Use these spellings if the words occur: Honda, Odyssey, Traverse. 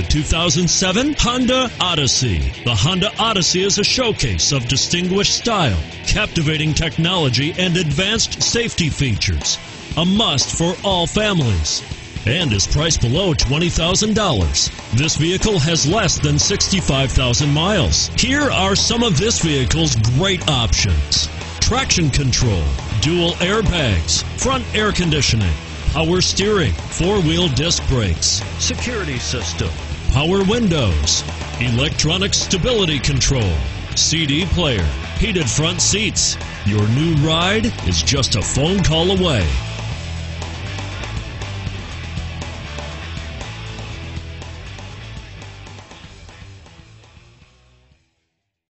the 2007 Honda Odyssey. The Honda Odyssey is a showcase of distinguished style, captivating technology, and advanced safety features. A must for all families, and is priced below $20,000. This vehicle has less than 65,000 miles. Here are some of this vehicle's great options: traction control, dual airbags, front air conditioning, power steering, four-wheel disc brakes, security system, power windows, electronic stability control, CD player, heated front seats. Your new ride is just a phone call away.